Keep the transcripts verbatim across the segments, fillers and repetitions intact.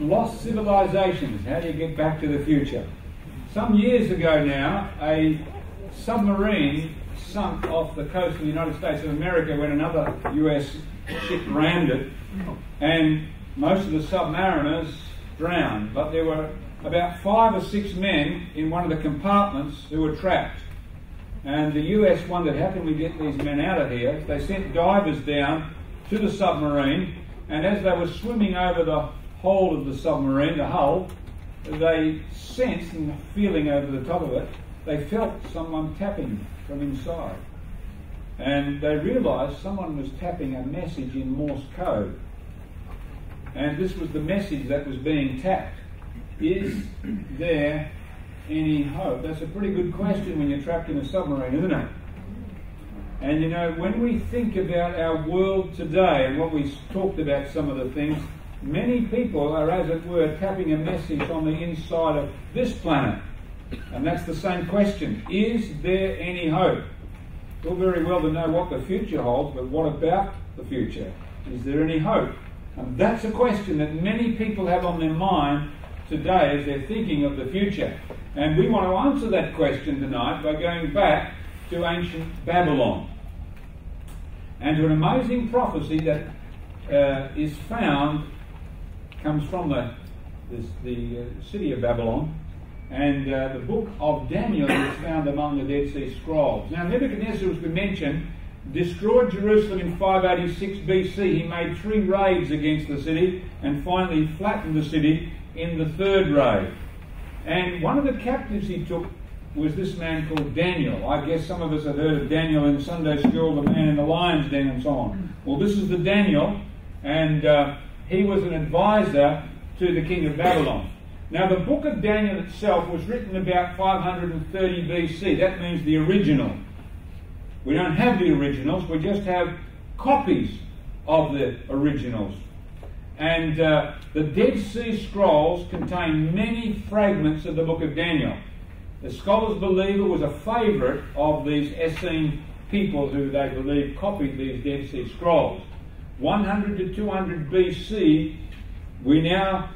lost civilizations. How do you get back to the future? Some years ago now, a submarine sunk off the coast of the United States of America when another U S ship rammed it, and most of the submariners drowned, but there were about five or six men in one of the compartments who were trapped. And the U S wondered, how can we get these men out of here? They sent divers down to the submarine, and as they were swimming over the hull of the submarine, the hull, they sensed, and feeling over the top of it, they felt someone tapping from inside. And they realised someone was tapping a message in Morse code. And this was the message that was being tapped. Is there any hope? That's a pretty good question when you're trapped in a submarine, isn't it? And you know, when we think about our world today and what we've talked about, some of the things, many people are, as it were, tapping a message on the inside of this planet. And that's the same question. Is there any hope? It's all very well to know what the future holds, but what about the future? Is there any hope? And that's a question that many people have on their mind today as they're thinking of the future. And we want to answer that question tonight by going back to ancient Babylon and to an amazing prophecy that uh, is found, comes from the, this, the uh, city of Babylon, and uh, the book of Daniel is found among the Dead Sea Scrolls. Now Nebuchadnezzar, as we mentioned, destroyed Jerusalem in five eighty-six B C. He made three raids against the city and finally flattened the city in the third raid. And one of the captives he took was this man called Daniel. I guess some of us have heard of Daniel in Sunday school, the man in the lion's den and so on. Well, this is the Daniel, and uh, he was an advisor to the king of Babylon. Now, the book of Daniel itself was written about five hundred thirty B C. That means the original. We don't have the originals, we just have copies of the originals. And uh, the Dead Sea Scrolls contain many fragments of the book of Daniel. The scholars believe it was a favourite of these Essene people who they believe copied these Dead Sea Scrolls. one hundred to two hundred B C, we now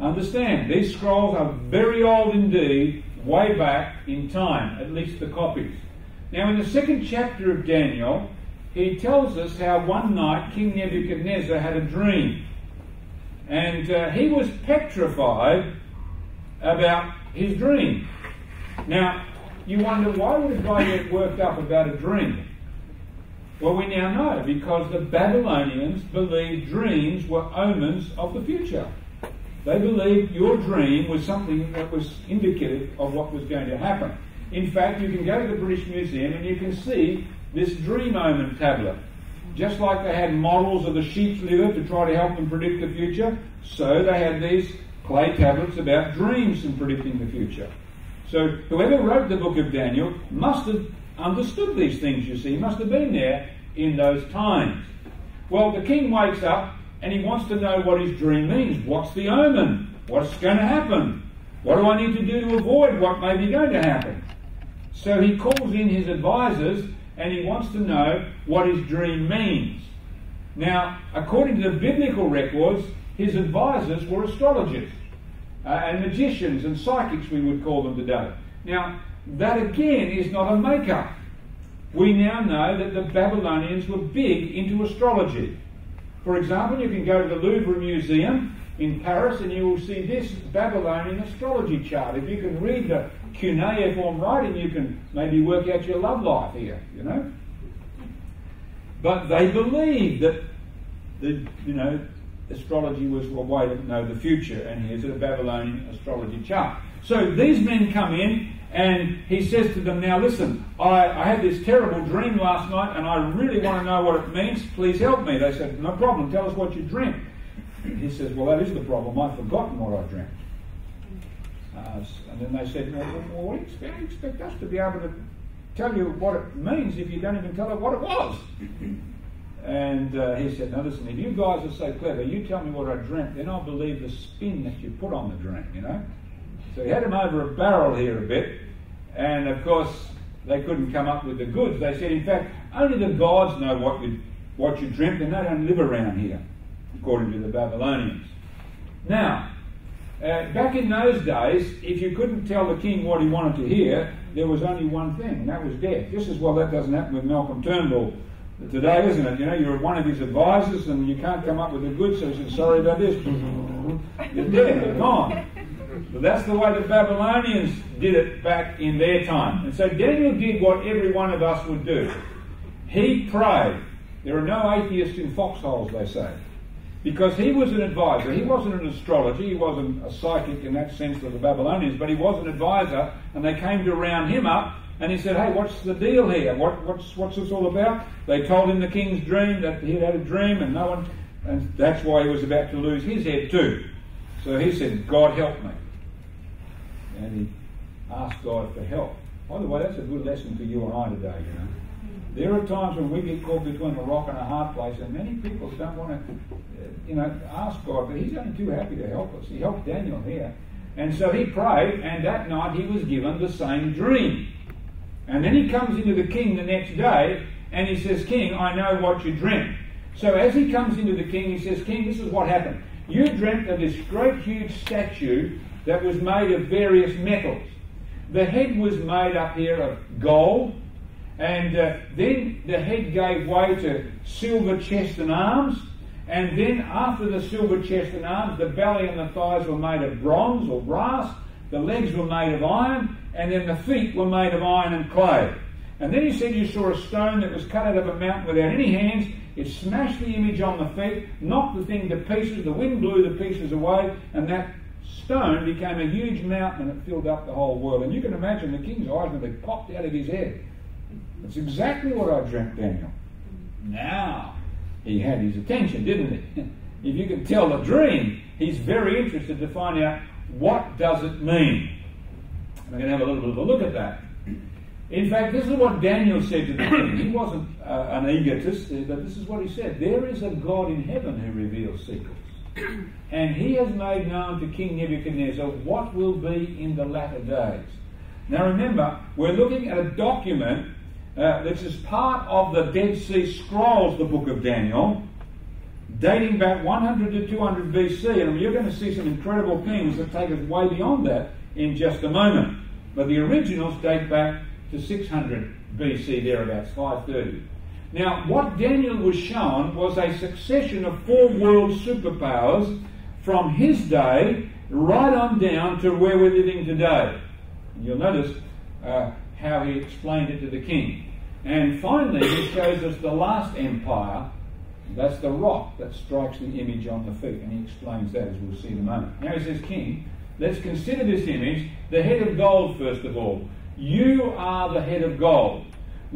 understand these scrolls are very old indeed, way back in time, at least the copies. Now in the second chapter of Daniel, he tells us how one night King Nebuchadnezzar had a dream. And uh, he was petrified about his dream. Now, you wonder, why would a guy get worked up about a dream? Well, we now know, because the Babylonians believed dreams were omens of the future. They believed your dream was something that was indicative of what was going to happen. In fact, you can go to the British Museum and you can see this dream omen tablet. Just like they had models of the sheep's liver to try to help them predict the future, so they had these clay tablets about dreams and predicting the future. So whoever wrote the book of Daniel must have understood these things, you see. He must have been there in those times. Well, the king wakes up and he wants to know what his dream means. What's the omen? What's going to happen? What do I need to do to avoid what may be going to happen? So he calls in his advisors and he wants to know what his dream means. Now, according to the biblical records, his advisors were astrologers. Uh, and magicians and psychics, we would call them today. Now, that again is not a make-up. We now know that the Babylonians were big into astrology. For example, you can go to the Louvre Museum in Paris and you will see this Babylonian astrology chart. If you can read the cuneiform writing, you can maybe work out your love life here, you know. But they believed that, the, you know, astrology was a way to know the future, and here's a Babylonian astrology chart. So these men come in and he says to them, now listen, I, I had this terrible dream last night and I really want to know what it means, please help me. They said, no problem, tell us what you dreamt. He says, well, that is the problem, I've forgotten what I dreamt. Uh, and then they said, well, what do you expect? How do you expect us to be able to tell you what it means if you don't even tell us what it was? And uh, he said, now listen, if you guys are so clever, you tell me what I dreamt, then I'll believe the spin that you put on the dream, you know. So he had him over a barrel here a bit, and of course they couldn't come up with the goods. They said, in fact, only the gods know what you, what you dreamt, and they don't live around here, according to the Babylonians. Now, Uh, back in those days, if you couldn't tell the king what he wanted to hear, there was only one thing, and that was death. This is why well, that doesn't happen with Malcolm Turnbull today, isn't it? You know, you're one of his advisors and you can't come up with a good solution. Sorry about this. You're dead, you're gone. But that's the way the Babylonians did it back in their time. And so Daniel did what every one of us would do. He prayed. There are no atheists in foxholes, they say. Because he was an advisor. He wasn't an astrologer. He wasn't a psychic in that sense of the Babylonians, but he was an advisor, and they came to round him up, and he said, hey, what's the deal here? What, what's, what's this all about? They told him the king's dream, that he'd had a dream, and no one... And that's why he was about to lose his head too. So he said, God help me. And he asked God for help. By the way, that's a good lesson for you and I today, you know. There are times when we get caught between a rock and a hard place, and many people don't want to, you know, ask God, but he's only too happy to help us. He helped Daniel here. And so he prayed, and that night he was given the same dream. And then he comes into the king the next day, and he says, King, I know what you dreamt. So as he comes into the king, he says, King, this is what happened. You dreamt of this great huge statue that was made of various metals. The head was made up here of gold, and uh, then the head gave way to silver chest and arms, and then after the silver chest and arms, the belly and the thighs were made of bronze or brass, the legs were made of iron, and then the feet were made of iron and clay. And then he said you saw a stone that was cut out of a mountain without any hands. It smashed the image on the feet, knocked the thing to pieces, the wind blew the pieces away, and that stone became a huge mountain and it filled up the whole world. And you can imagine the king's eyes would have popped out of his head. That's exactly what I dreamt, Daniel. Now, he had his attention, didn't he? If you can tell the dream, he's very interested to find out what does it mean. And we're going to have a little bit of a look at that. In fact, this is what Daniel said to the king. He wasn't uh, an egotist, but this is what he said. There is a God in heaven who reveals secrets. And he has made known to King Nebuchadnezzar what will be in the latter days. Now remember, we're looking at a document Uh, this is part of the Dead Sea Scrolls, the book of Daniel, dating back one hundred to two hundred B C, and you're going to see some incredible things that take us way beyond that in just a moment. But the originals date back to six hundred B C, thereabouts, five thirty. Now, what Daniel was shown was a succession of four world superpowers from his day right on down to where we're living today. And you'll notice uh, how he explained it to the king. And finally, he shows us the last empire. That's the rock that strikes the image on the feet. And he explains that, as we'll see in a moment. Now he says, King, let's consider this image, the head of gold, first of all. You are the head of gold.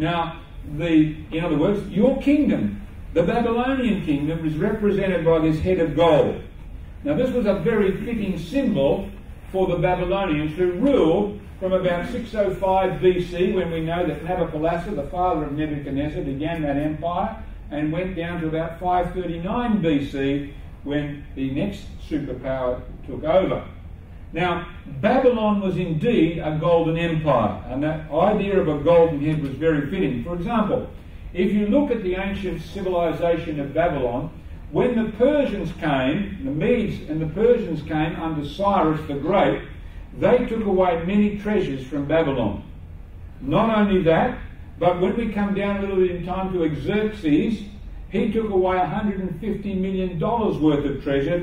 Now, the, in other words, your kingdom, the Babylonian kingdom, is represented by this head of gold. Now, this was a very fitting symbol for the Babylonians who ruled from about six oh five B C, when we know that Nabopolassar, the father of Nebuchadnezzar, began that empire, and went down to about five thirty-nine B C, when the next superpower took over. Now, Babylon was indeed a golden empire, and that idea of a golden head was very fitting. For example, if you look at the ancient civilization of Babylon, when the Persians came, the Medes and the Persians came under Cyrus the Great, they took away many treasures from Babylon. Not only that, but when we come down a little bit in time to Xerxes, he took away one hundred fifty million dollars worth of treasure,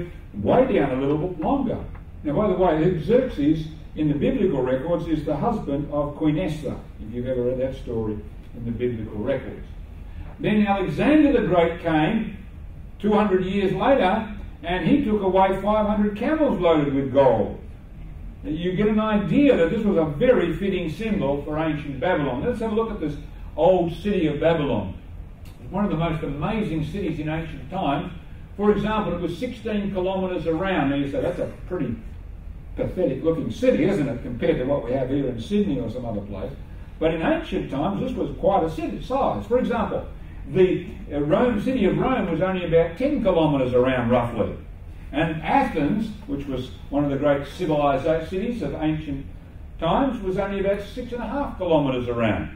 way down a little bit longer. Now, by the way, Xerxes, in the biblical records, is the husband of Queen Esther, if you've ever read that story in the biblical records. Then Alexander the Great came two hundred years later, and he took away five hundred camels loaded with gold. You get an idea that this was a very fitting symbol for ancient Babylon. Let's have a look at this old city of Babylon. One of the most amazing cities in ancient times. For example, it was sixteen kilometres around. Now you say, that's a pretty pathetic looking city, isn't it, compared to what we have here in Sydney or some other place. But in ancient times, this was quite a city size. For example, the Rome, city of Rome was only about ten kilometres around, roughly. And Athens, which was one of the great civilized cities of ancient times, was only about six and a half kilometres around.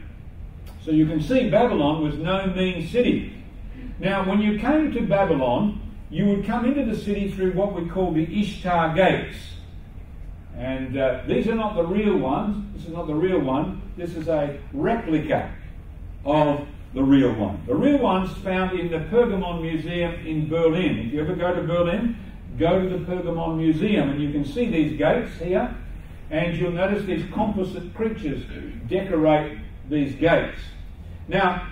So you can see Babylon was no mean city. Now, when you came to Babylon, you would come into the city through what we call the Ishtar Gates. And uh, these are not the real ones. This is not the real one. This is a replica of the real one. The real one's found in the Pergamon Museum in Berlin. If you ever go to Berlin, go to the Pergamon Museum, and you can see these gates here, and you'll notice these composite creatures decorate these gates. Now,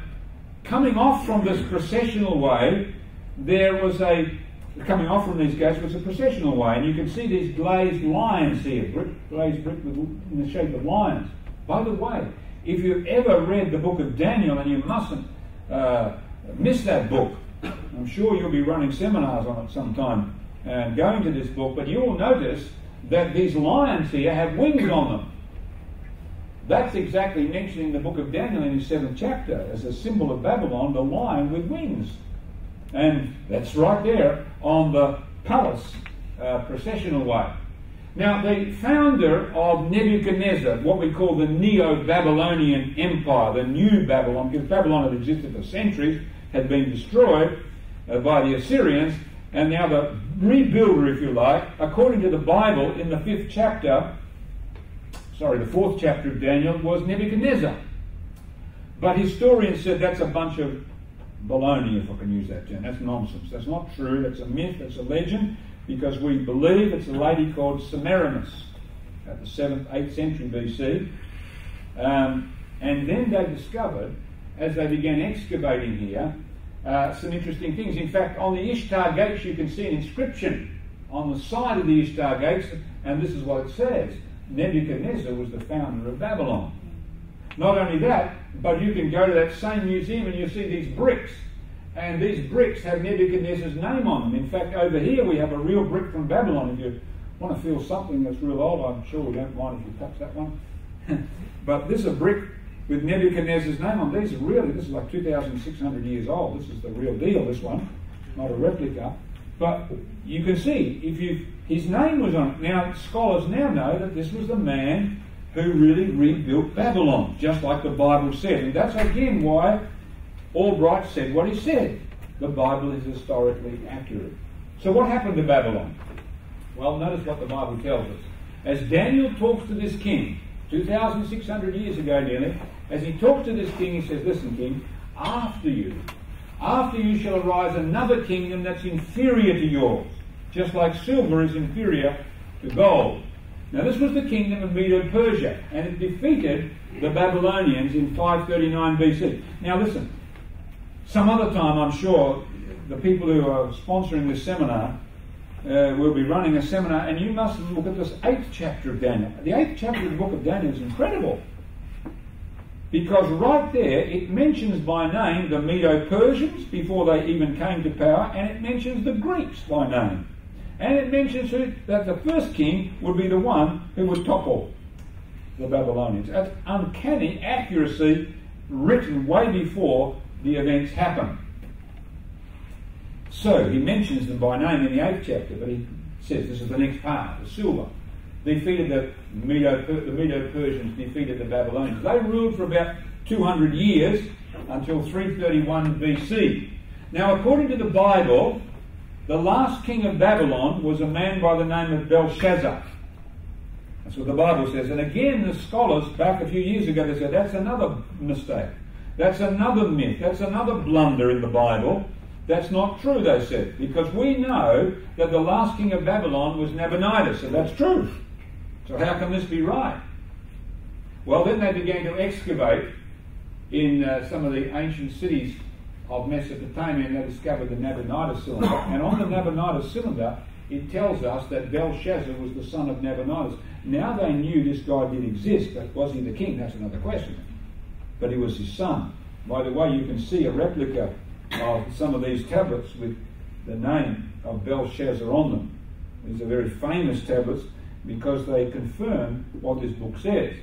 coming off from this processional way, there was a coming off from these gates was a processional way, and you can see these glazed lions here, brick, glazed brick with, in the shape of lions. By the way, if you've ever read the book of Daniel, and you mustn't uh, miss that book, I'm sure you'll be running seminars on it sometime and going to this book, but you'll notice that these lions here have wings on them. That's exactly mentioned in the book of Daniel in his seventh chapter as a symbol of Babylon, the lion with wings. And that's right there on the palace uh, processional way. Now, the founder of Nebuchadnezzar, what we call the Neo-Babylonian Empire, the new Babylon, because Babylon had existed for centuries, had been destroyed uh, by the Assyrians, and now the rebuilder, if you like, according to the Bible in the fifth chapter, sorry, the fourth chapter of Daniel, was Nebuchadnezzar. But historians said that's a bunch of baloney, if I can use that term. That's nonsense. That's not true. That's a myth. That's a legend. Because we believe it's a lady called Semiramis at the seventh, eighth century B C. Um, and then they discovered, as they began excavating here, uh, some interesting things. In fact, on the Ishtar Gates, you can see an inscription on the side of the Ishtar Gates, and this is what it says: Nebuchadnezzar was the founder of Babylon. Not only that, but you can go to that same museum and you'll see these bricks. And these bricks have Nebuchadnezzar's name on them. In fact, over here we have a real brick from Babylon. If you want to feel something that's real old, I'm sure we don't mind if you touch that one. But this is a brick with Nebuchadnezzar's name on. These are really, this is like two thousand six hundred years old. This is the real deal, this one, not a replica. But you can see, if you his name was on it. Now, scholars now know that this was the man who really rebuilt Babylon, just like the Bible said. And that's again why Albright said what he said. The Bible is historically accurate. So what happened to Babylon? Well, notice what the Bible tells us. As Daniel talks to this king, two thousand six hundred years ago nearly, as he talks to this king, he says, listen, king, after you, after you shall arise another kingdom that's inferior to yours, just like silver is inferior to gold. Now, this was the kingdom of Medo-Persia, and it defeated the Babylonians in five thirty-nine B C. Now, listen, some other time, I'm sure, the people who are sponsoring this seminar uh, will be running a seminar, and you must look at this eighth chapter of Daniel. The eighth chapter of the book of Daniel is incredible, because right there it mentions by name the Medo-Persians before they even came to power, and it mentions the Greeks by name. And it mentions that the first king would be the one who would topple the Babylonians. That's uncanny accuracy written way before the events happen. So he mentions them by name in the eighth chapter, but he says this is the next part, the silver. Defeated the Medo-Persians, defeated the Babylonians. They ruled for about two hundred years until three thirty-one B C. Now, according to the Bible, the last king of Babylon was a man by the name of Belshazzar. That's what the Bible says. And again, the scholars back a few years ago, they said that's another mistake. That's another myth. That's another blunder in the Bible. That's not true, they said, because we know that the last king of Babylon was Nabonidus, and that's true. So how can this be right? Well, then they began to excavate in uh, some of the ancient cities of Mesopotamia, and they discovered the Nabonidus cylinder. And on the Nabonidus cylinder, it tells us that Belshazzar was the son of Nabonidus. Now, they knew this guy did exist, but was he the king? That's another question. But he was his son. By the way, you can see a replica of some of these tablets with the name of Belshazzar on them. These are very famous tablets because they confirm what this book says.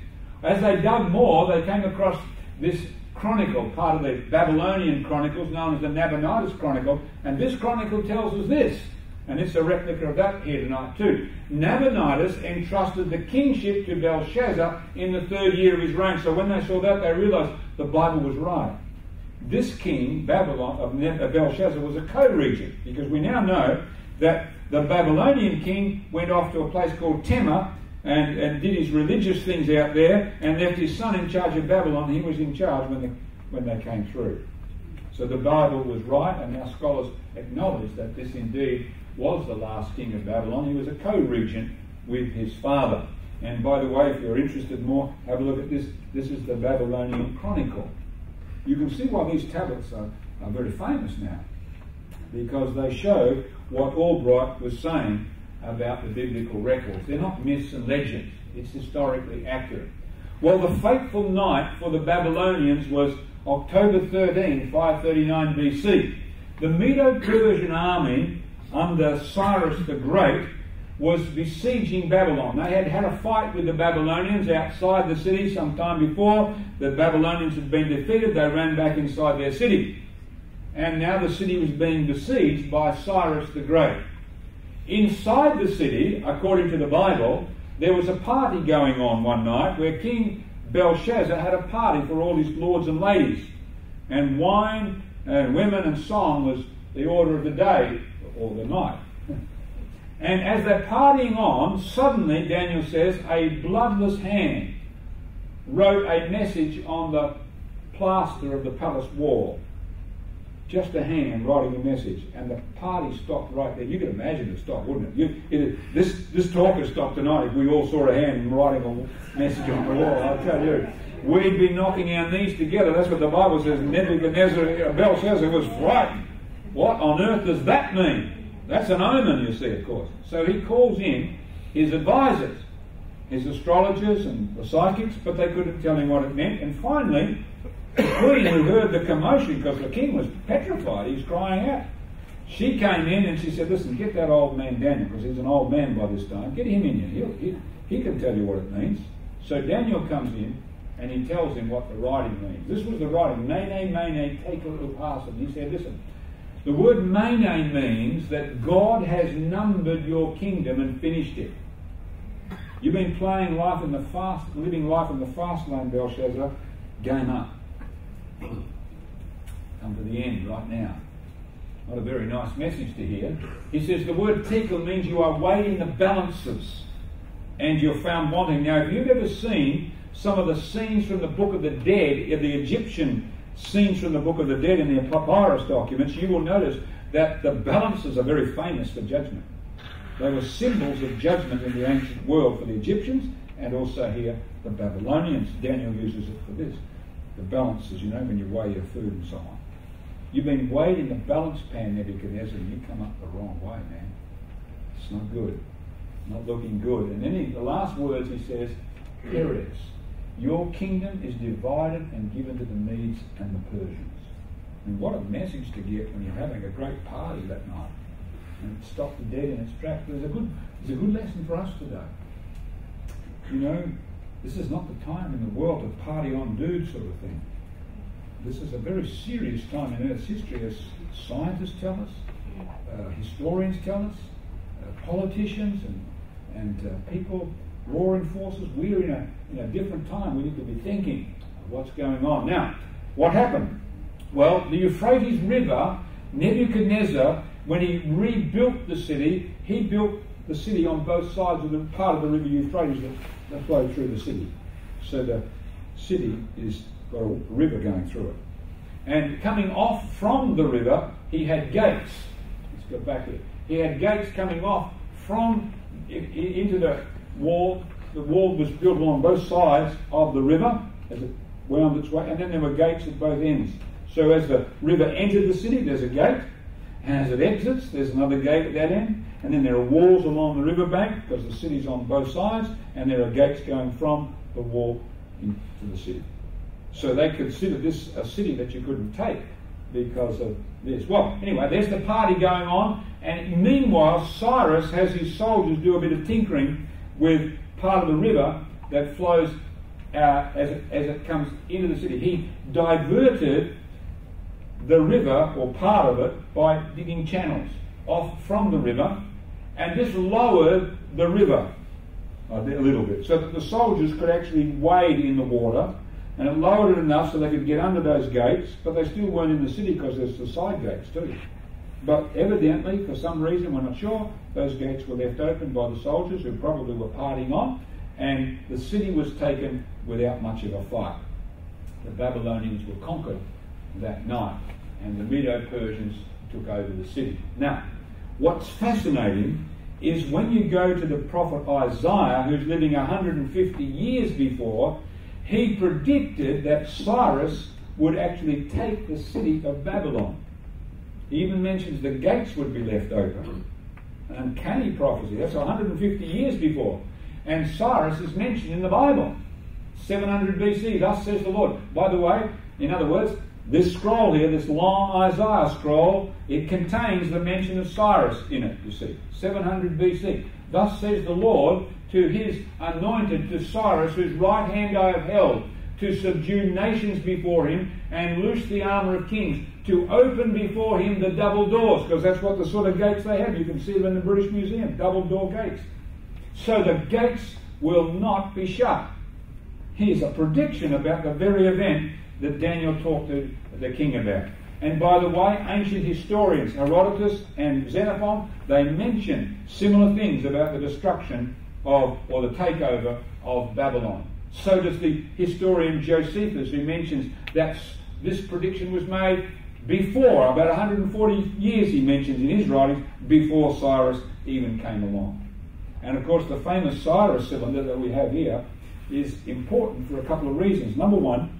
As they dug more, they came across this chronicle, part of the Babylonian chronicles, known as the Nabonidus Chronicle, and this chronicle tells us this, and it's a replica of that here tonight too. Nabonidus entrusted the kingship to Belshazzar in the third year of his reign. So when they saw that, they realized the Bible was right. This king, Babylon, of Belshazzar, was a co-regent, because we now know that the Babylonian king went off to a place called Tema, and, and did his religious things out there and left his son in charge of Babylon. He was in charge when they, when they came through. So the Bible was right, and our scholars acknowledge that this indeed was the last king of Babylon. He was a co-regent with his father. And by the way, if you're interested more, have a look at this. This is the Babylonian Chronicle. You can see why these tablets are, are very famous now, because they show what Albright was saying about the biblical records. They're not myths and legends. It's historically accurate. Well, the fateful night for the Babylonians was October thirteenth, five thirty-nine B C. The Medo-Persian army under Cyrus the Great was besieging Babylon. They had had a fight with the Babylonians outside the city some time before. The Babylonians had been defeated. They ran back inside their city. And now the city was being besieged by Cyrus the Great. Inside the city, according to the Bible, there was a party going on one night where King Belshazzar had a party for all his lords and ladies. And wine and women and song was the order of the day or the night. And as they're partying on, suddenly, Daniel says, a bloodless hand wrote a message on the plaster of the palace wall. Just a hand writing a message. And the party stopped right there. You could imagine it stopped, wouldn't it? You, it this, this talk has stopped tonight if we all saw a hand writing a message on the wall. I'll tell you. We'd be knocking our knees together. That's what the Bible says. Nebuchadnezzar, Belshazzar was frightened. What on earth does that mean? That's an omen, you see, of course. So he calls in his advisors, his astrologers and the psychics, but they couldn't tell him what it meant. And finally, the queen, who heard the commotion, because the king was petrified, he was crying out, she came in and she said, listen, get that old man Daniel, because he's an old man by this time, get him in here, he, he, he can tell you what it means. So Daniel comes in and he tells him what the writing means. This was the writing, Mene, Mene, Tekel, Upharsin. He said, listen, the word Mene means that God has numbered your kingdom and finished it. You've been playing life in the fast, living life in the fast lane, Belshazzar. Game up. Come to the end right now. Not a very nice message to hear. He says the word Tekel means you are weighing the balances and you're found wanting. Now, if you've ever seen some of the scenes from the Book of the Dead, of the Egyptian scenes from the Book of the Dead in their papyrus documents, you will notice that the balances are very famous for judgment. They were symbols of judgment in the ancient world for the Egyptians and also here the Babylonians. Daniel uses it for this. The balances, you know, when you weigh your food and so on. You've been weighed in the balance pan, Nebuchadnezzar, and you come up the wrong way, man. It's not good. Not looking good. And then he, the last words he says, here it is. Your kingdom is divided and given to the Medes and the Persians. And what a message to get when you're having a great party that night. And it stopped the dead in its tracks. There's a good, there's a good lesson for us today. You know, this is not the time in the world to party on dude sort of thing. This is a very serious time in Earth's history, as scientists tell us, uh, historians tell us, uh, politicians and, and uh, people, law enforcers. We're in a, in a different time. We need to be thinking of what's going on. Now, what happened? Well, the Euphrates River, Nebuchadnezzar, when he rebuilt the city, he built the city on both sides of the part of the river Euphrates that, that flowed through the city. So the city has got a river going through it. And coming off from the river, he had gates. Let's go back here. He had gates coming off from into the wall. The wall was built along both sides of the river as it wound its way, and then there were gates at both ends. So as the river entered the city, there's a gate, and as it exits, there's another gate at that end, and then there are walls along the riverbank because the city's on both sides, and there are gates going from the wall into the city. So they considered this a city that you couldn't take because of this. Well, anyway, there's the party going on, and meanwhile, Cyrus has his soldiers do a bit of tinkering with part of the river that flows uh, as, it, as it comes into the city. He diverted the river, or part of it, by digging channels off from the river, and this lowered the river a little bit so that the soldiers could actually wade in the water, and it lowered it enough so they could get under those gates, but they still weren't in the city because there's the side gates too. But evidently, for some reason, we're not sure, those gates were left open by the soldiers who probably were partying on, and the city was taken without much of a fight. The Babylonians were conquered that night, and the Medo-Persians took over the city. Now, what's fascinating is when you go to the prophet Isaiah, who's living one hundred fifty years before, he predicted that Cyrus would actually take the city of Babylon. He even mentions the gates would be left open. An uncanny prophecy. That's one hundred fifty years before. And Cyrus is mentioned in the Bible. seven hundred B C, thus says the Lord. By the way, in other words, this scroll here, this long Isaiah scroll, it contains the mention of Cyrus in it, you see. seven hundred B C, thus says the Lord to his anointed, to Cyrus, whose right hand I have held, to subdue nations before him and loose the armour of kings, to open before him the double doors, because that's what the sort of gates they have. You can see them in the British Museum, double door gates. So the gates will not be shut. Here's a prediction about the very event that Daniel talked to the king about. And by the way, ancient historians, Herodotus and Xenophon, they mention similar things about the destruction of, or the takeover of Babylon. So does the historian Josephus, who mentions that this prediction was made before, about one hundred forty years he mentions in his writings, before Cyrus even came along. And of course the famous Cyrus cylinder that we have here is important for a couple of reasons. Number one,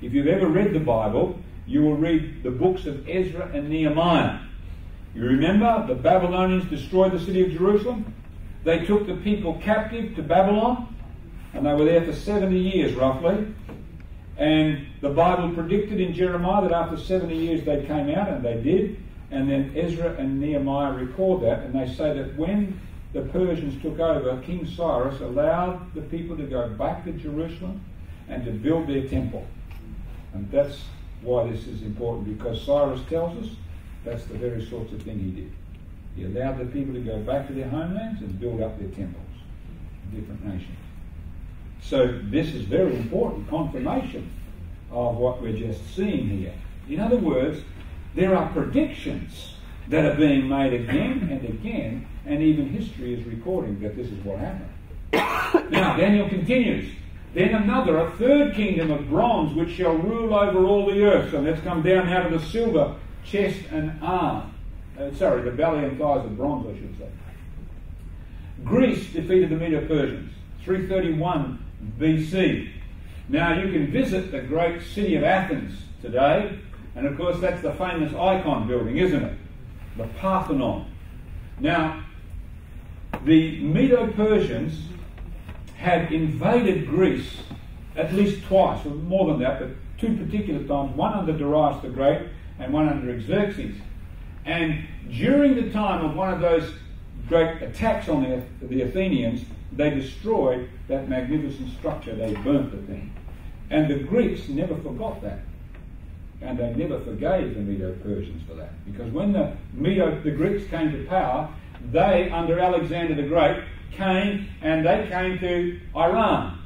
if you've ever read the Bible, you will read the books of Ezra and Nehemiah. You remember the Babylonians destroyed the city of Jerusalem. They took the people captive to Babylon, and they were there for seventy years roughly. And the Bible predicted in Jeremiah that after seventy years they came out, and they did. And then Ezra and Nehemiah record that, and they say that when the Persians took over, King Cyrus allowed the people to go back to Jerusalem and to build their temple. And that's why this is important, because Cyrus tells us that's the very sorts of thing he did. He allowed the people to go back to their homelands and build up their temples in different nations. So this is very important confirmation of what we're just seeing here. In other words, there are predictions that are being made again and again, and even history is recording that this is what happened. Now, Daniel continues. Then another, a third kingdom of bronze, which shall rule over all the earth. So let's come down out of the silver chest and arm. Uh, sorry, the belly and thighs of bronze, I should say. Greece defeated the Medo-Persians, three thirty-one B C. Now you can visit the great city of Athens today, and of course that's the famous icon building, isn't it? The Parthenon. Now, the Medo-Persians had invaded Greece at least twice, or more than that, but two particular times, one under Darius the Great and one under Xerxes. And during the time of one of those great attacks on the, the Athenians, they destroyed that magnificent structure. They burnt the thing. And the Greeks never forgot that. And they never forgave the Medo-Persians for that. Because when the, Medo, the Greeks came to power, they, under Alexander the Great, came and they came to Iran.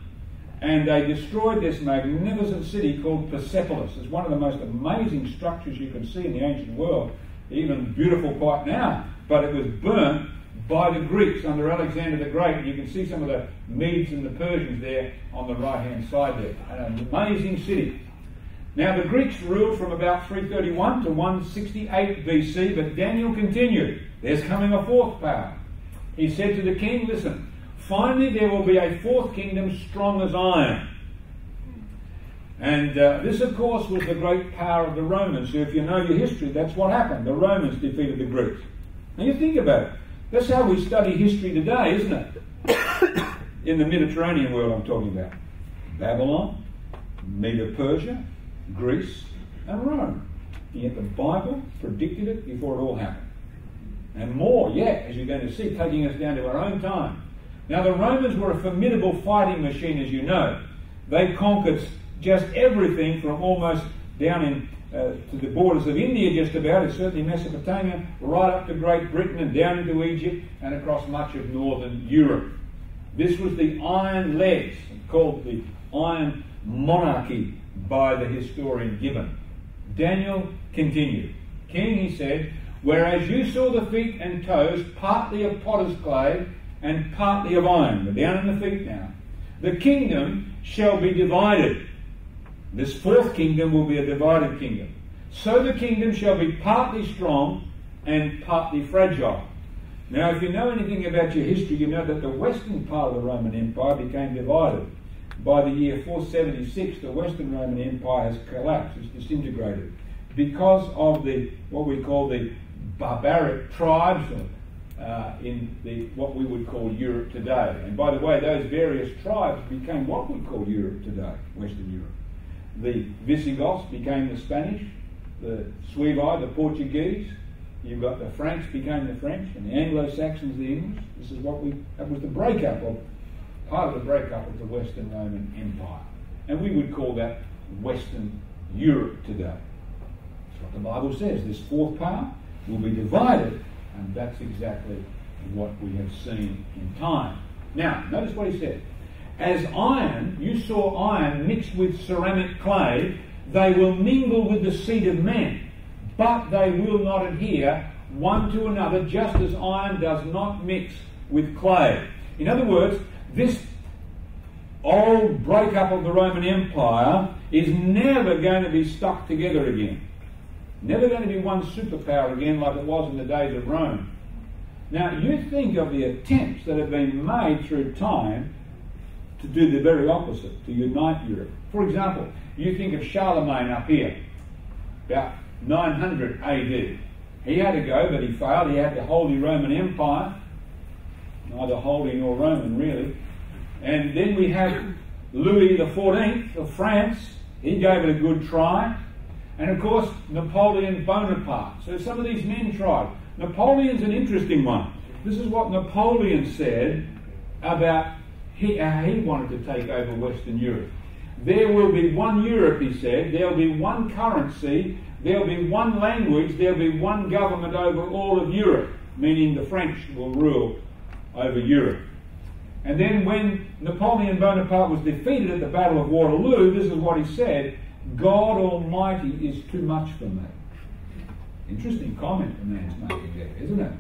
And they destroyed this magnificent city called Persepolis. It's one of the most amazing structures you can see in the ancient world. Even beautiful quite now. But it was burnt by the Greeks under Alexander the Great. And you can see some of the Medes and the Persians there on the right-hand side there. An amazing city. Now, the Greeks ruled from about three thirty-one to one sixty-eight B C, but Daniel continued. There's coming a fourth power. He said to the king, listen, finally there will be a fourth kingdom strong as iron. And uh, this, of course, was the great power of the Romans. So if you know your history, that's what happened. The Romans defeated the Greeks. Now, you think about it. That's how we study history today, isn't it? In the Mediterranean world I'm talking about. Babylon, Medo-Persia, Greece and Rome. Yet the Bible predicted it before it all happened. And more yet, as you're going to see, taking us down to our own time. Now the Romans were a formidable fighting machine, as you know. They conquered just everything from almost down in, uh, to the borders of India just about, and certainly Mesopotamia, right up to Great Britain and down into Egypt and across much of northern Europe. This was the Iron Legs, called the Iron Monarchy by the historian Gibbon. Daniel continued. King, he said, whereas you saw the feet and toes partly of potter's clay and partly of iron. We're down in the feet now. The kingdom shall be divided. This fourth kingdom will be a divided kingdom. So the kingdom shall be partly strong and partly fragile. Now, if you know anything about your history, you know that the western part of the Roman Empire became divided. By the year four seventy-six, the Western Roman Empire has collapsed, it's disintegrated, because of the what we call the barbaric tribes uh, in the what we would call Europe today. And by the way, those various tribes became what we call Europe today, Western Europe. The Visigoths became the Spanish, the Suevi, the Portuguese. You've got the Franks became the French, and the Anglo-Saxons the English. This is what we that was the breakup of. Part of the breakup of the Western Roman Empire. And we would call that Western Europe today. That's what the Bible says. This fourth part will be divided, and that's exactly what we have seen in time. Now, notice what he said. As iron, you saw iron mixed with ceramic clay, they will mingle with the seed of man, but they will not adhere one to another, just as iron does not mix with clay. In other words, this old breakup of the Roman Empire is never going to be stuck together again. Never going to be one superpower again like it was in the days of Rome. Now, you think of the attempts that have been made through time to do the very opposite, to unite Europe. For example, you think of Charlemagne up here, about nine hundred A D. He had a go, but he failed. He had the Holy Roman Empire, neither Holy nor Roman, really. And then we have Louis the fourteenth of France. He gave it a good try. And of course, Napoleon Bonaparte. So some of these men tried. Napoleon's an interesting one. This is what Napoleon said about he, how he wanted to take over Western Europe. There will be one Europe, he said. There will be one currency. There will be one language. There will be one government over all of Europe, meaning the French will rule over Europe. And then when Napoleon Bonaparte was defeated at the Battle of Waterloo, this is what he said: God Almighty is too much for me. Interesting comment the man's making there, isn't it?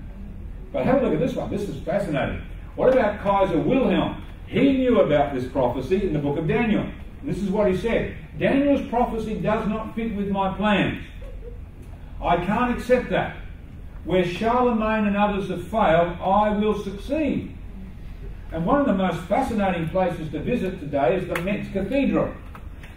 But have a look at this one. This is fascinating. What about Kaiser Wilhelm? He knew about this prophecy in the book of Daniel. And this is what he said: Daniel's prophecy does not fit with my plans. I can't accept that. Where Charlemagne and others have failed, I will succeed. And one of the most fascinating places to visit today is the Metz Cathedral.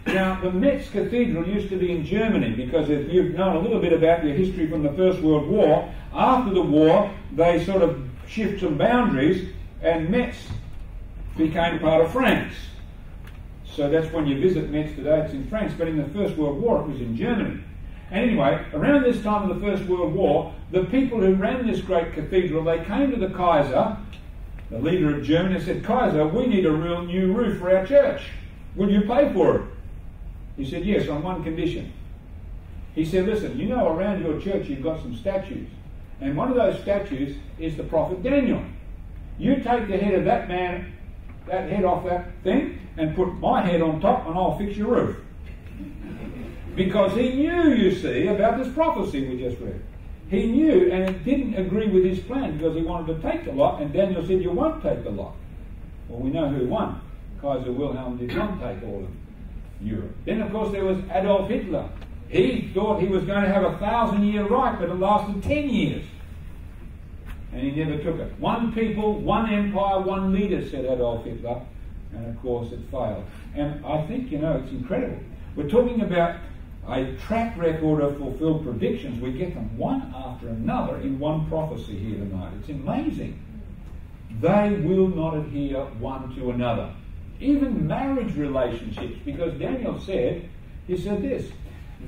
Now, the Metz Cathedral used to be in Germany, because if you've known a little bit about your history from the First World War, after the war, they sort of shift some boundaries, and Metz became part of France. So that's when you visit Metz today, it's in France, but in the First World War, it was in Germany. And anyway, around this time of the First World War, the people who ran this great cathedral, they came to the Kaiser, the leader of Germany, and said, Kaiser, we need a real new roof for our church. Will you pay for it? He said, yes, on one condition. He said, listen, you know around your church you've got some statues. And one of those statues is the prophet Daniel. You take the head of that man, that head off that thing, and put my head on top and I'll fix your roof. Because he knew, you see, about this prophecy we just read. He knew, and it didn't agree with his plan, because he wanted to take the lot, and Daniel said, you won't take the lot. Well, we know who won. Kaiser Wilhelm did not take all of Europe. Then, of course, there was Adolf Hitler. He thought he was going to have a thousand-year right, but it lasted ten years. And he never took it. One people, one empire, one leader, said Adolf Hitler. And, of course, it failed. And I think, you know, it's incredible. We're talking about a track record of fulfilled predictions. We get them one after another in one prophecy here tonight. It's amazing. They will not adhere one to another. Even marriage relationships, because Daniel said, he said this,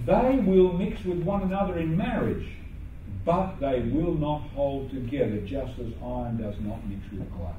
they will mix with one another in marriage, but they will not hold together, just as iron does not mix with clay.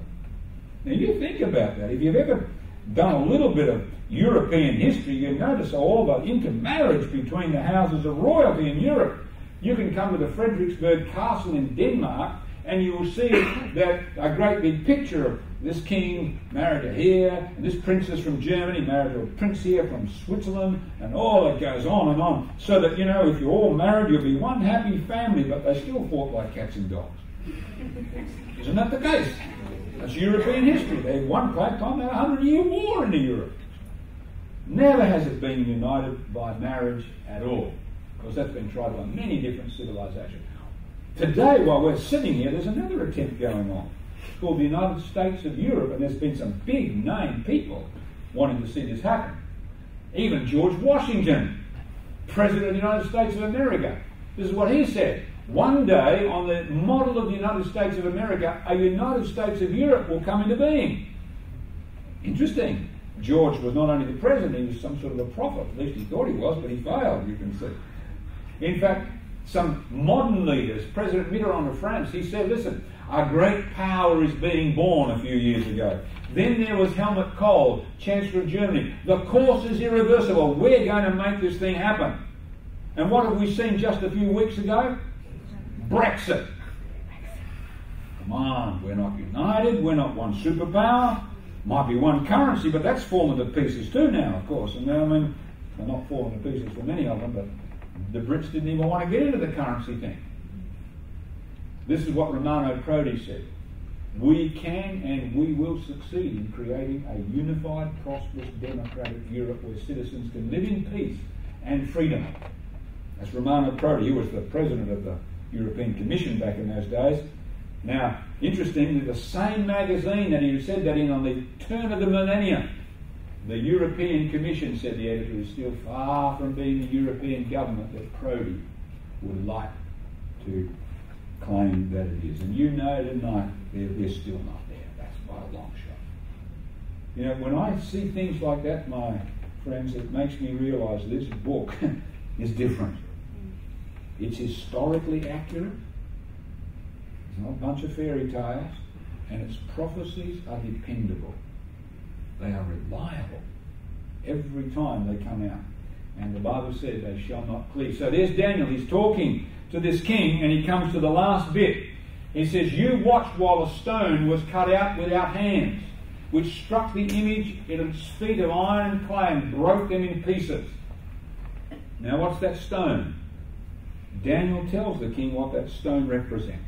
Now you think about that. If you've ever done a little bit of European history, you notice all the intermarriage between the houses of royalty in Europe. You can come to the Frederiksberg Castle in Denmark and you will see that a great big picture of this king married to here, and this princess from Germany married to a prince here from Switzerland, and all that goes on and on. So that, you know, if you're all married, you'll be one happy family, but they still fought like cats and dogs. Isn't that the case? That's European history. They one quite time had a hundred-year war in Europe. Never has it been united by marriage at all, because that's been tried by many different civilizations. Today, while we're sitting here, there's another attempt going on. It's called the United States of Europe, and there's been some big name people wanting to see this happen. Even George Washington, President of the United States of America. This is what he said. One day, on the model of the United States of America, a United States of Europe will come into being. Interesting. George was not only the president, he was some sort of a prophet. At least he thought he was, but he failed, you can see. In fact, some modern leaders, President Mitterrand of France, he said, listen, a great power is being born a few years ago. Then there was Helmut Kohl, Chancellor of Germany. The course is irreversible. We're going to make this thing happen. And what have we seen just a few weeks ago? Brexit. Come on, we're not united, we're not one superpower. Might be one currency, but that's fallen to pieces too now, of course. And now, I mean, they're not falling to pieces for many of them, but the Brits didn't even want to get into the currency thing. This is what Romano Prodi said. We can and we will succeed in creating a unified, prosperous, democratic Europe where citizens can live in peace and freedom. That's Romano Prodi. He was the president of the European Commission back in those days. Now, interestingly, the same magazine that he said that in on the turn of the millennium, the European Commission, said the editor, is still far from being the European government that Prodi would like to claim that it is. And you know tonight, they're, they're still not there. That's by a long shot. You know, when I see things like that, my friends, it makes me realise this book is different. It's historically accurate. It's not a bunch of fairy tales, and its prophecies are dependable. They are reliable every time they come out. And the Bible said they shall not cleave. So there's Daniel. He's talking to this king, and he comes to the last bit. He says, you watched while a stone was cut out without hands, which struck the image in its feet of iron and clay and broke them in pieces. Now what's that stone? Daniel tells the king what that stone represents.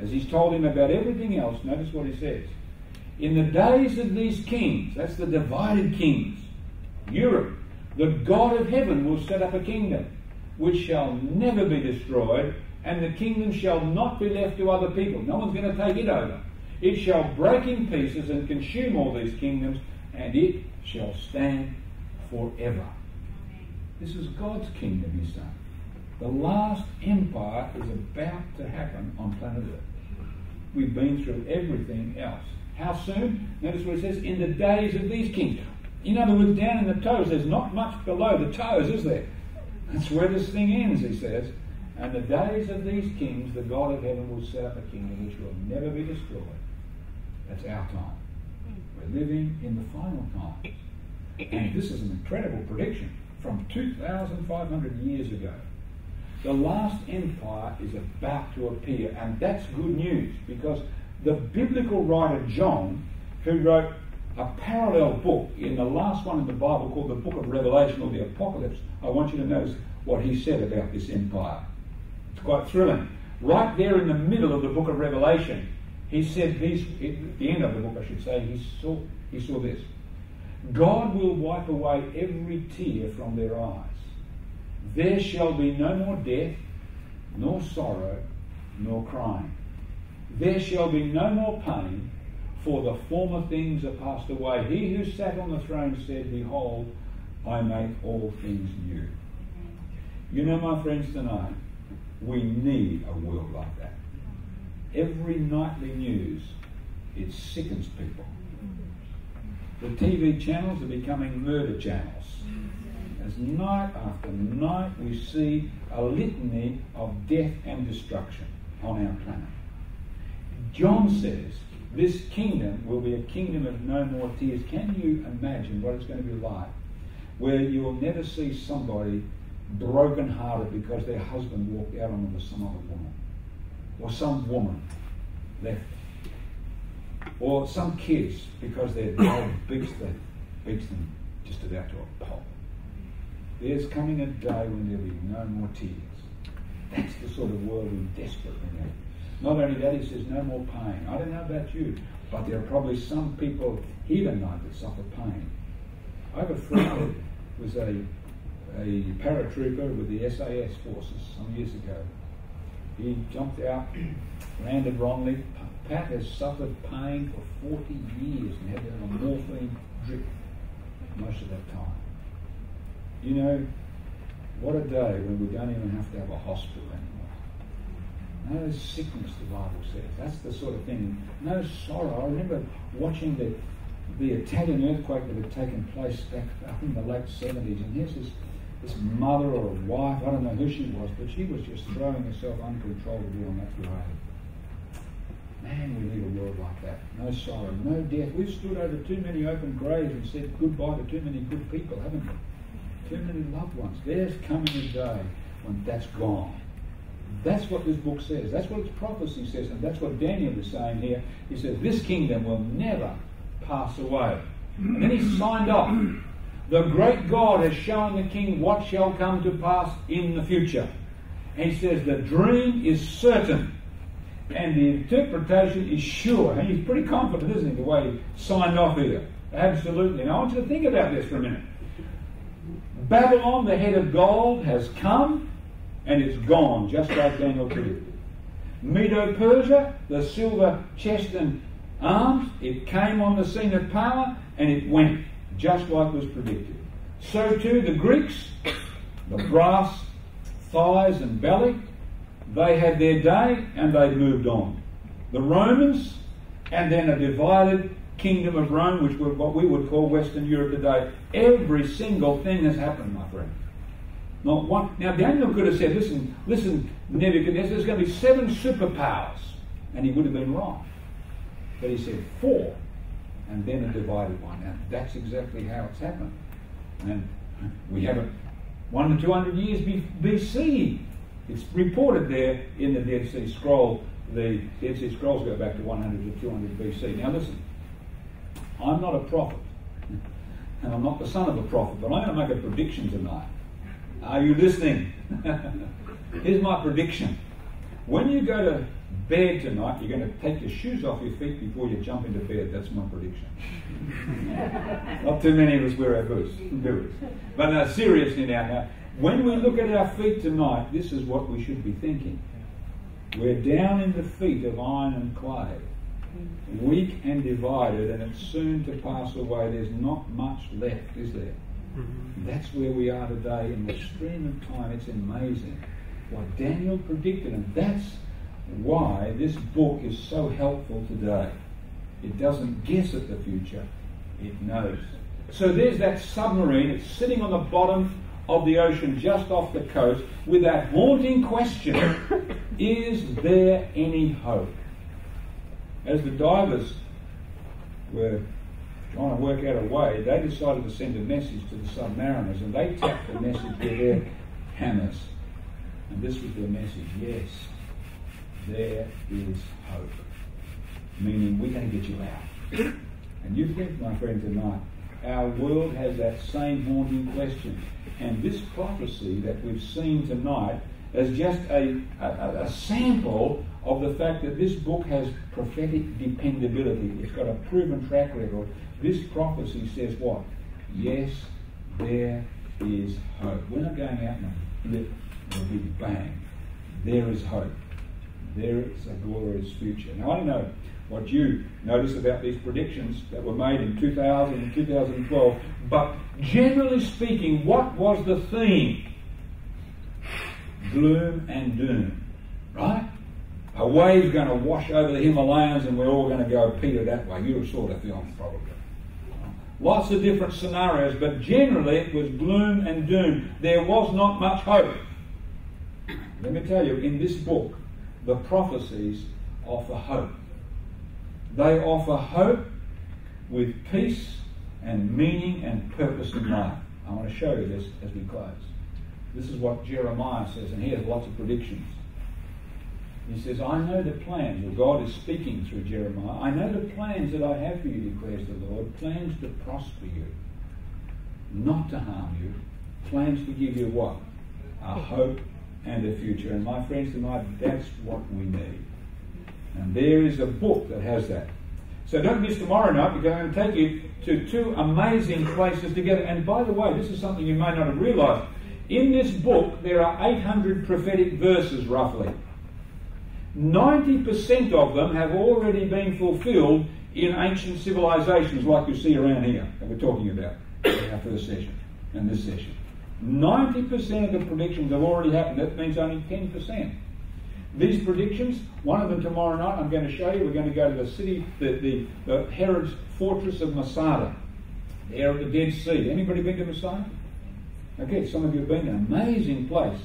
As he's told him about everything else, notice what he says. In the days of these kings, that's the divided kings, Europe, the God of heaven will set up a kingdom which shall never be destroyed, and the kingdom shall not be left to other people. No one's going to take it over. It shall break in pieces and consume all these kingdoms, and it shall stand forever. This is God's kingdom, he's saying. The last empire is about to happen on planet Earth. We've been through everything else. How soon? Notice what it says, in the days of these kings. In other words, down in the toes, there's not much below the toes, is there? That's where this thing ends, he says. And the days of these kings, the God of heaven will set up a kingdom which will never be destroyed. That's our time. We're living in the final time. And this is an incredible prediction from two thousand five hundred years ago. The last empire is about to appear, and that's good news, because the biblical writer John, who wrote a parallel book in the last one in the Bible called the Book of Revelation or the Apocalypse, I want you to notice what he said about this empire. It's quite thrilling. Right there in the middle of the Book of Revelation, he said these, at the end of the book I should say, he saw, he saw this. God will wipe away every tear from their eyes. There shall be no more death, nor sorrow, nor crying. There shall be no more pain, for the former things are passed away. He who sat on the throne said, behold, I make all things new. You know, my friends, tonight, we need a world like that. Every nightly news, it sickens people. The T V channels are becoming murder channels. As night after night we see a litany of death and destruction on our planet. John says this kingdom will be a kingdom of no more tears. Can you imagine what it's going to be like where you will never see somebody brokenhearted because their husband walked out on them with some other woman, or some woman left. Or some kids, because their dog beats them, beats them just about to a pulp. There's coming a day when there'll be no more tears. That's the sort of world we desperately need. Not only that, he says, no more pain. I don't know about you, but there are probably some people here tonight that suffer pain. I have a friend that was a, a paratrooper with the S A S forces some years ago. He jumped out, landed wrongly. Pat has suffered pain for forty years and had been on a morphine drip most of that time. You know, what a day when we don't even have to have a hospital anymore. No sickness, the Bible says. That's the sort of thing. No sorrow. I remember watching the, the Italian earthquake that had taken place back, I think, in the late seventies. And here's this, this mother or a wife, I don't know who she was, but she was just throwing herself uncontrollably on that grave. Man, we need a world like that. No sorrow, no death. We've stood over too many open graves and said goodbye to too many good people, haven't we? Too many loved ones. There's coming a day when that's gone. That's what this book says. That's what its prophecy says, and that's what Daniel is saying here. He says, this kingdom will never pass away. And then he signed off. The great God has shown the king what shall come to pass in the future. And he says, the dream is certain, and the interpretation is sure. And he's pretty confident, isn't he, the way he signed off here? Absolutely. And I want you to think about this for a minute. Babylon, the head of gold, has come and it's gone, just like Daniel predicted. Medo-Persia, the silver chest and arms, it came on the scene of power and it went, just like was predicted. So too the Greeks, the brass thighs and belly, they had their day and they moved on. The Romans, and then a divided Kingdom of Rome, which were what we would call Western Europe today. Every single thing has happened, my friend. Not one. Now Daniel could have said, listen, listen, Nebuchadnezzar, there's going to be seven superpowers. And he would have been wrong. But he said four, and then a divided one. And that's exactly how it's happened. And we have it one to two hundred years B C. It's reported there in the Dead Sea Scroll. The Dead Sea Scrolls go back to one hundred to two hundred B C. Now listen. I'm not a prophet, and I'm not the son of a prophet, but I'm going to make a prediction tonight. Are you listening? Here's my prediction. When you go to bed tonight, you're going to take your shoes off your feet before you jump into bed. That's my prediction. Not too many of us wear our boots, do we? But no, seriously now, now, when we look at our feet tonight, this is what we should be thinking. We're down in the feet of iron and clay. Weak and divided, and it's soon to pass away. There's not much left, is there? Mm-hmm. That's where we are today in the stream of time. It's amazing what Daniel predicted, and that's why this book is so helpful today. It doesn't guess at the future, it knows. So there's that submarine. It's sitting on the bottom of the ocean just off the coast with that haunting question, is there any hope? As the divers were trying to work out a way, they decided to send a message to the submariners, and they tapped the message with their hammers. And this was their message: yes, there is hope. Meaning, we're going to get you out. And you think, my friend, tonight, our world has that same haunting question. And this prophecy that we've seen tonight as just a, a, a sample of the fact that this book has prophetic dependability. It's got a proven track record. This prophecy says what? Yes, there is hope. We're not going out in a blip or a big bang. There is hope. There is a glorious future. Now, I don't know what you notice about these predictions that were made in two thousand and two thousand twelve, but generally speaking, what was the theme? Gloom and doom, right? A wave's going to wash over the Himalayas and we're all going to go Peter that way. You saw the film probably. Lots of different scenarios, but generally it was gloom and doom. There was not much hope. Let me tell you, in this book, the prophecies offer hope. They offer hope with peace and meaning and purpose in life. I want to show you this as we close. This is what Jeremiah says, and he has lots of predictions. He says, I know the plans, or God is speaking through Jeremiah, I know the plans that I have for you, declares the Lord, plans to prosper you, not to harm you, plans to give you what? A hope and a future. And my friends, tonight, that's what we need. And there is a book that has that. So don't miss tomorrow night, because I'm going to take you to two amazing places together. And by the way, this is something you may not have realised. In this book, there are eight hundred prophetic verses, roughly. ninety percent of them have already been fulfilled in ancient civilizations like you see around here that we're talking about after the session and this session. ninety percent of the predictions have already happened. That means only ten percent. These predictions, one of them tomorrow night I'm going to show you, we're going to go to the city, the, the, the Herod's fortress of Masada, there at the Dead Sea. Anybody been to Masada? Okay, some of you have been. An amazing place.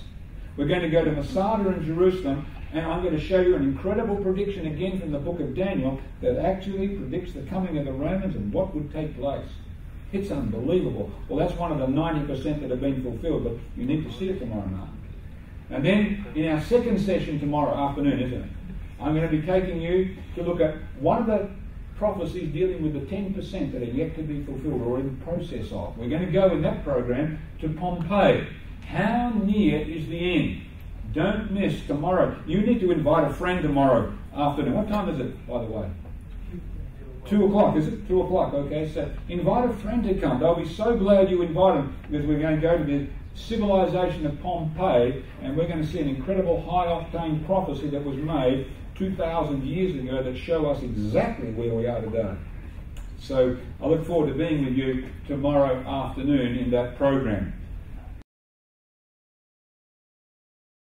We're going to go to Masada in Jerusalem, and I'm going to show you an incredible prediction again from the book of Daniel that actually predicts the coming of the Romans and what would take place. It's unbelievable. Well, that's one of the ninety percent that have been fulfilled, but you need to see it tomorrow night. And then, in our second session tomorrow afternoon, isn't it? I'm going to be taking you to look at one of the prophecies dealing with the ten percent that are yet to be fulfilled or in the process of. We're going to go in that program to Pompeii. How near is the end? Don't miss tomorrow. You need to invite a friend tomorrow afternoon. What time is it, by the way? Two o'clock, is it? Two o'clock, okay. So invite a friend to come. They'll be so glad you invite them, because we're going to go to the civilization of Pompeii, and we're going to see an incredible high-octane prophecy that was made two thousand years ago that show us exactly where we are today. So I look forward to being with you tomorrow afternoon in that program.